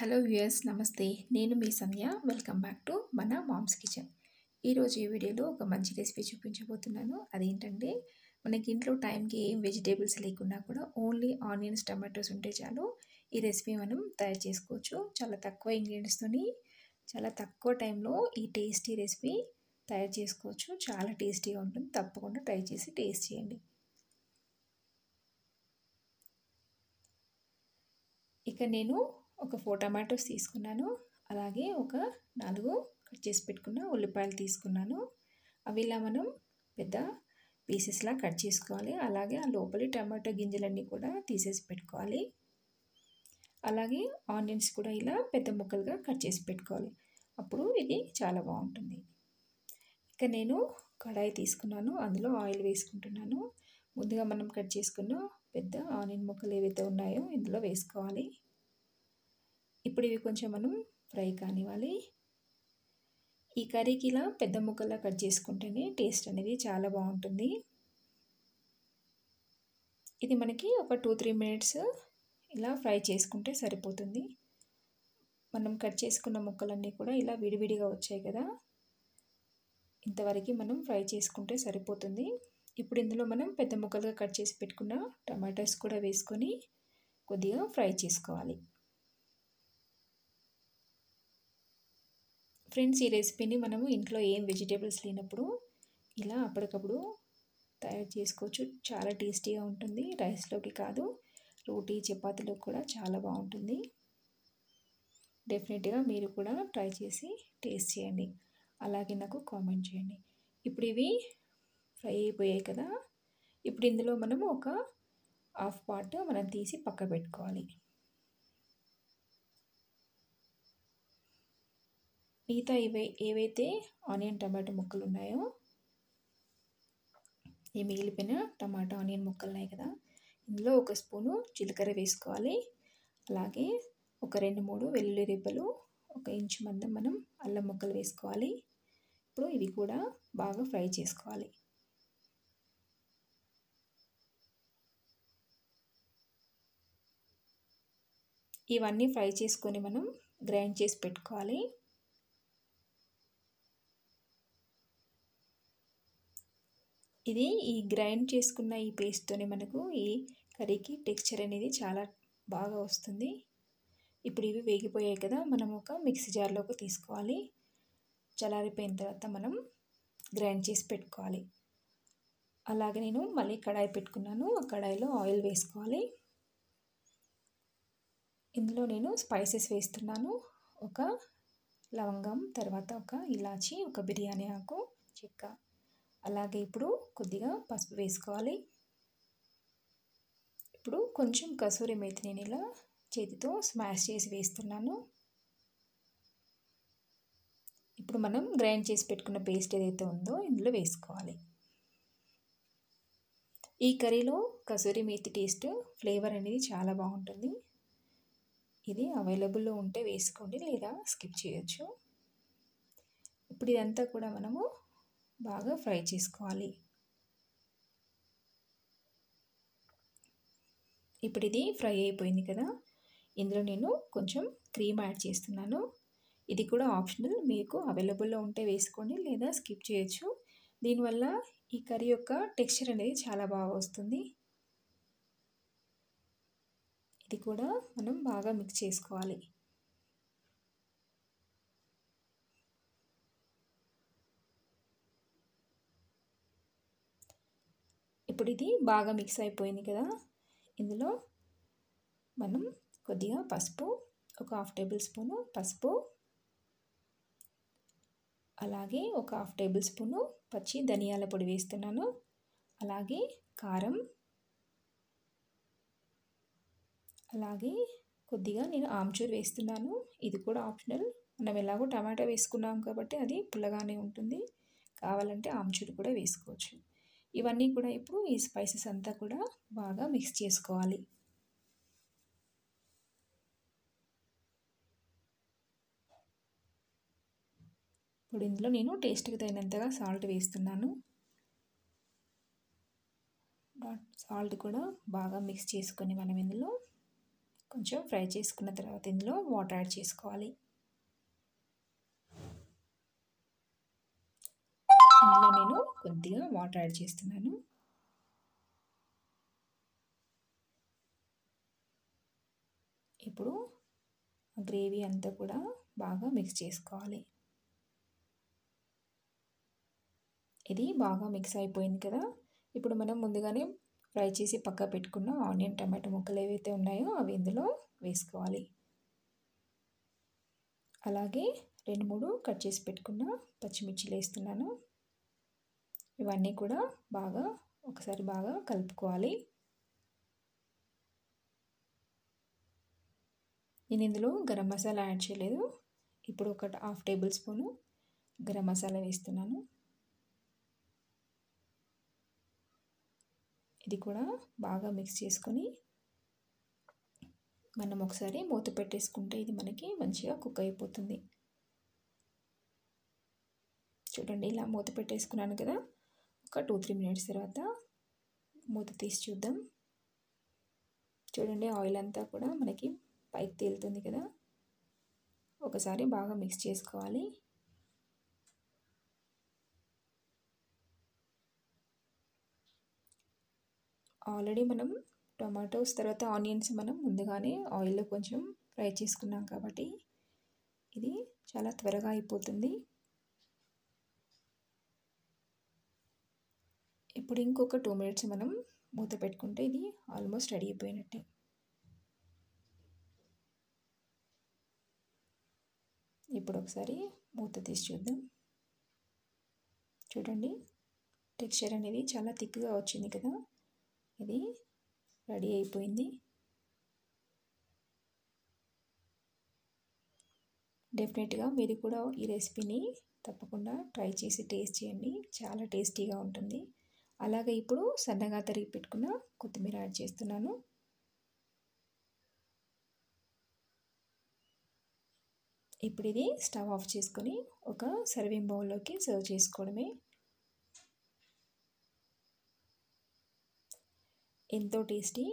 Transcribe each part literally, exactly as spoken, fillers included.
Hello viewers నమస్తే నేను మీ సంధ్య వెల్కమ్ బ్యాక్ టు మన మామ్స్ కిచెన్ ఈ రోజు ఈ వీడియోలో ఒక మంచి రెసిపీ చూపించబోతున్నాను అదేంటంటే మనకి ఇంట్లో టైంకి ఏం వెజిటబుల్స్ లేకున్నా కూడా ఓన్లీ ఆనియన్స్ టొమాటోస్ ఉంటే చాలు ఈ రెసిపీ మనం తయారు చేసుకోవచ్చు చాలా తక్కువ ఇంగ్రీడియన్స్ తోని చాలా తక్కువ టైంలో ఈ టేస్టీ రెసిపీ తయారు చేసుకోవచ్చు చాలా టేస్టీగా ఉంటుంది తప్పకుండా ట్రై చేసి టేస్ట్ చేయండి ఇక నేను ఒక ఫోర్ టమాటోస్ తీసుకున్నాను అలాగే ఒక నాలుగు కట్ చేసి పెట్టుకున్న ఉల్లిపాయలు తీసుకున్నాను అవి ఇలా మనం పెద్ద పీసెస్లా కట్ చేసుకోవాలి అలాగే ఆ లోపలి టమాటో గింజలన్నీ కూడా తీసేసి పెట్టుకోవాలి అలాగే ఆనియన్స్ కూడా ఇలా పెద్ద ముక్కలుగా కట్ చేసి పెట్టుకోవాలి అప్పుడు ఇది చాలా బాగుంటుంది ఇక నేను కడాయి తీసుకున్నాను అందులో ఆయిల్ వేసుకుంటున్నాను ముందుగా మనం కట్ చేసుకున్న పెద్ద ఆనియన్ ముక్కలు ఏవైతే ఉన్నాయో ఇందులో వేసుకోవాలి ఇప్పుడు ఇవి కొంచెం మనం ఫ్రై కానివ్వాలి ఈ కర్రీకి ఇలా పెద్ద ముక్కలా కట్ చేసుకుంటేనే టేస్ట్ అనేది చాలా బాగుంటుంది ఇది మనకి ఒక టూ త్రీ మినిట్స్ ఇలా ఫ్రై చేసుకుంటే సరిపోతుంది మనం కట్ చేసుకున్న ముక్కలన్నీ కూడా ఇలా విడివిడిగా వచ్చాయి కదా ఇంతవరకు మనం ఫ్రై చేసుకుంటే సరిపోతుంది ఇప్పుడు ఇందులో మనం పెద్ద ముక్కలుగా కట్ చేసి పెట్టుకున్న టమాటాస్ కూడా వేసుకొని కొద్దిగా ఫ్రై చేసుకోవాలి ఫ్రెండ్స్ ఈ రెసిపీని మనము ఇంట్లో ఏం వెజిటేబుల్స్ లేనప్పుడు ఇలా అప్పటికప్పుడు తయారు చేసుకోవచ్చు చాలా టేస్టీగా ఉంటుంది రైస్లోకి కాదు రోటీ చపాతీలో కూడా చాలా బాగుంటుంది డెఫినెట్గా మీరు కూడా ట్రై చేసి టేస్ట్ చేయండి అలాగే నాకు కామెంట్ చేయండి ఇప్పుడు ఇవి ఫ్రై అయిపోయాయి కదా ఇప్పుడు ఇందులో మనము ఒక హాఫ్ పార్ట్ మనం తీసి పక్క పెట్టుకోవాలి మిగతా ఇవే ఏవైతే ఆనియన్ టమాటో ముక్కలు ఉన్నాయో ఈ మిగిలిపోయిన టమాటా ఆనియన్ ముక్కలు ఉన్నాయి కదా ఇందులో ఒక స్పూను జీలకర్ర వేసుకోవాలి అలాగే ఒక రెండు మూడు వెల్లుల్లి రెబ్బలు ఒక ఇంచు మందం మనం అల్లం ముక్కలు వేసుకోవాలి ఇప్పుడు ఇవి కూడా బాగా ఫ్రై చేసుకోవాలి ఇవన్నీ ఫ్రై చేసుకొని మనం గ్రైండ్ చేసి పెట్టుకోవాలి ఇది ఈ గ్రైండ్ చేసుకున్న ఈ పేస్ట్తోనే మనకు ఈ కర్రీకి టెక్స్చర్ అనేది చాలా బాగా వస్తుంది ఇప్పుడు ఇవి వేగిపోయాయి కదా మనం ఒక మిక్సీ జార్లోకి తీసుకోవాలి చల్లారిపోయిన తర్వాత మనం గ్రైండ్ చేసి పెట్టుకోవాలి అలాగే నేను మళ్ళీ కడాయి పెట్టుకున్నాను ఆ కడాయిలో ఆయిల్ వేసుకోవాలి ఇందులో నేను స్పైసెస్ వేస్తున్నాను ఒక లవంగం తర్వాత ఒక ఇలాచి ఒక బిర్యానీ ఆకు చెక్క అలాగే ఇప్పుడు కొద్దిగా పసుపు వేసుకోవాలి ఇప్పుడు కొంచెం కసూరి మేతి నేను ఇలా చేతితో స్మాష్ చేసి వేస్తున్నాను ఇప్పుడు మనం గ్రైండ్ చేసి పెట్టుకున్న పేస్ట్ ఏదైతే ఉందో ఇందులో వేసుకోవాలి ఈ కర్రీలో కసూరి మేతి టేస్ట్ ఫ్లేవర్ అనేది చాలా బాగుంటుంది ఇది అవైలబుల్లో ఉంటే వేసుకోండి లేదా స్కిప్ చేయొచ్చు ఇప్పుడు ఇదంతా కూడా మనము బాగా ఫ్రై చేసుకోవాలి ఇప్పుడు ఇది ఫ్రై అయిపోయింది కదా ఇందులో నేను కొంచెం క్రీమ్ యాడ్ చేస్తున్నాను ఇది కూడా ఆప్షనల్ మీకు అవైలబుల్లో ఉంటే వేసుకోండి లేదా స్కిప్ చేయొచ్చు దీనివల్ల ఈ కర్రీ యొక్క టెక్స్చర్ అనేది చాలా బాగా వస్తుంది ఇది కూడా మనం బాగా మిక్స్ చేసుకోవాలి ఇప్పుడు ఇది బాగా మిక్స్ అయిపోయింది కదా ఇందులో మనం కొద్దిగా పసుపు ఒక హాఫ్ టేబుల్ స్పూను పసుపు అలాగే ఒక హాఫ్ టేబుల్ స్పూను పచ్చి ధనియాల పొడి వేస్తున్నాను అలాగే కారం అలాగే కొద్దిగా నేను ఆమ్చూర్ వేస్తున్నాను ఇది కూడా ఆప్షనల్ మనం ఎలాగో టమాటా వేసుకున్నాం కాబట్టి అది పుల్లగానే ఉంటుంది కావాలంటే ఆమ్చూర్ కూడా వేసుకోవచ్చు ఇవన్నీ కూడా ఇప్పుడు ఈ స్పైసెస్ అంతా కూడా బాగా మిక్స్ చేసుకోవాలి ఇప్పుడు ఇందులో నేను టేస్ట్కి తగినంతగా సాల్ట్ వేస్తున్నాను సాల్ట్ కూడా బాగా మిక్స్ చేసుకొని మనం ఇందులో కొంచెం ఫ్రై చేసుకున్న తర్వాత ఇందులో వాటర్ యాడ్ చేసుకోవాలి. ఇందులో నేను కొద్దిగా వాటర్ యాడ్ చేస్తున్నాను. ఇప్పుడు గ్రేవీ అంతా కూడా బాగా మిక్స్ చేసుకోవాలి. ఇది బాగా మిక్స్ అయిపోయింది కదా. ఇప్పుడు మనం ముందుగానే ఫ్రై చేసి పక్క పెట్టుకున్న ఆనియన్ టమాటో ముక్కలు ఏవైతే ఉన్నాయో అవి ఇందులో వేసుకోవాలి. అలాగే రెండు మూడు కట్ చేసి పెట్టుకున్న పచ్చిమిర్చిలు వేస్తున్నాను. ఇవన్నీ కూడా బాగా ఒకసారి బాగా కలుపుకోవాలి. నేను ఇందులో గరం మసాలా యాడ్ చేయలేదు. ఇప్పుడు ఒక half tablespoon garam masala వేస్తున్నాను. ఇది కూడా బాగా మిక్స్ చేసుకొని మనం ఒకసారి మూత పెట్టేసుకుంటే ఇది మనకి మంచిగా కుక్ అయిపోతుంది. చూడండి, ఇలా మూత పెట్టేసుకున్నాను కదా. ఒక టూ త్రీ మినిట్స్ తర్వాత మూత తీసి చూద్దాం. చూడండి, ఆయిల్ అంతా కూడా మనకి పైకి తేలుతుంది కదా. ఒకసారి బాగా మిక్స్ చేసుకోవాలి. ఆల్రెడీ మనం టొమాటోస్ తర్వాత ఆనియన్స్ మనం ముందుగానే ఆయిల్లో కొంచెం ఫ్రై చేసుకున్నాం కాబట్టి ఇది చాలా త్వరగా అయిపోతుంది. ఇప్పుడు ఇంకొక టూ మినిట్స్ మనం మూత పెట్టుకుంటే ఇది ఆల్మోస్ట్ రెడీ అయిపోయినట్టే. ఇప్పుడు ఒకసారి మూత తీసి చూద్దాం. చూడండి, టెక్స్చర్ అనేది చాలా థిక్గా వచ్చింది కదా. ఇది రెడీ అయిపోయింది. డెఫినెట్గా మీరు కూడా ఈ రెసిపీని తప్పకుండా ట్రై చేసి టేస్ట్ చేయండి. చాలా టేస్టీగా ఉంటుంది. అలాగే ఇప్పుడు సన్నగా తరిగి పెట్టుకున్న కొత్తిమీర యాడ్ చేస్తున్నాను. ఇప్పుడు ఇది స్టవ్ ఆఫ్ చేసుకొని ఒక సర్వింగ్ బౌల్లోకి సర్వ్ చేసుకోవడమే. ఎంతో tasty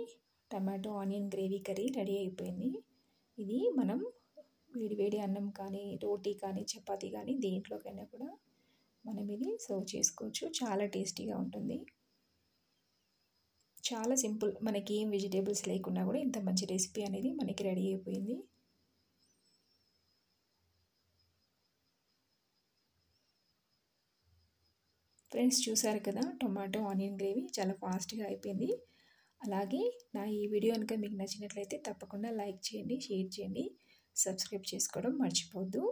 tomato onion gravy curry ready అయిపోయింది. ఇది మనం వేడి వేడి అన్నం కానీ, రోటీ కానీ, చపాతీ కానీ దేంట్లోకైనా కూడా మనం ఇది సర్వ్ చేసుకోవచ్చు. చాలా టేస్టీగా ఉంటుంది. చాలా సింపుల్, మనకి ఏం వెజిటేబుల్స్ లేకున్నా కూడా ఇంత మంచి రెసిపీ అనేది మనకి రెడీ అయిపోయింది. ఫ్రెండ్స్, చూసారు కదా టొమాటో ఆనియన్ గ్రేవీ చాలా ఫాస్ట్గా అయిపోయింది. అలాగే నా ఈ వీడియో కనుక మీకు నచ్చినట్లయితే తప్పకుండా లైక్ చేయండి, షేర్ చేయండి, సబ్స్క్రైబ్ చేసుకోవడం మర్చిపోవద్దు.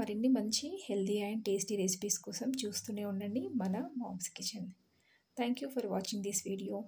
మరిన్ని మంచి హెల్దీ అండ్ టేస్టీ రెసిపీస్ కోసం చూస్తూనే ఉండండి మన moms kitchen. Thank you for watching this video.